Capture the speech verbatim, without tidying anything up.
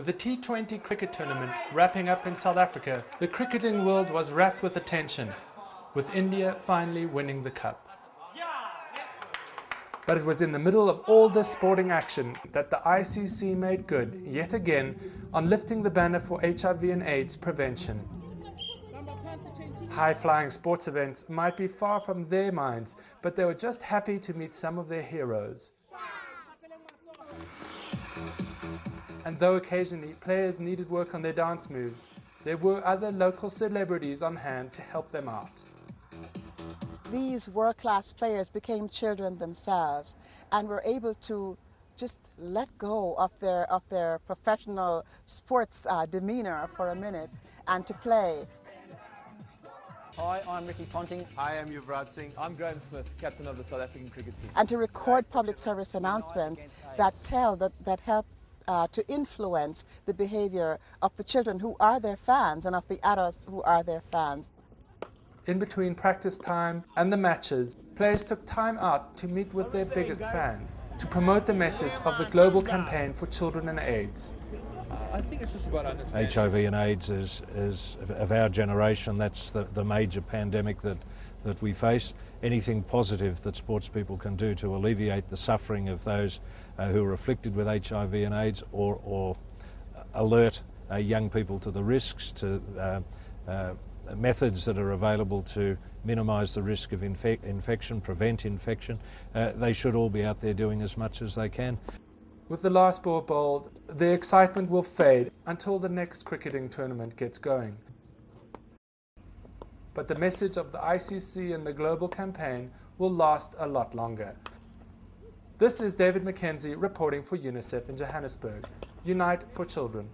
With the T twenty cricket tournament wrapping up in South Africa, the cricketing world was wrapped with attention, with India finally winning the cup. But it was in the middle of all this sporting action that the I C C made good, yet again, on lifting the banner for H I V and AIDS prevention. High-flying sports events might be far from their minds, but they were just happy to meet some of their heroes. And though occasionally players needed work on their dance moves, there were other local celebrities on hand to help them out. These world-class players became children themselves and were able to just let go of their, of their professional sports uh, demeanor for a minute and to play. Hi, I'm Ricky Ponting. I am Yuvraj Singh. I'm Graeme Smith, captain of the South African cricket team. And to record public service announcements that tell, that, that help uh, to influence the behavior of the children who are their fans and of the adults who are their fans. In between practice time and the matches, players took time out to meet with their biggest fans to promote the message of the global campaign for children and AIDS. I think it's just about understanding. H I V and AIDS is, is of our generation, that's the, the major pandemic that, that we face. Anything positive that sports people can do to alleviate the suffering of those uh, who are afflicted with H I V and AIDS, or, or alert uh, young people to the risks, to uh, uh, methods that are available to minimise the risk of infec infection, prevent infection, uh, they should all be out there doing as much as they can. With the last ball bowled, the excitement will fade until the next cricketing tournament gets going. But the message of the I C C and the global campaign will last a lot longer. This is David McKenzie reporting for UNICEF in Johannesburg. Unite for Children.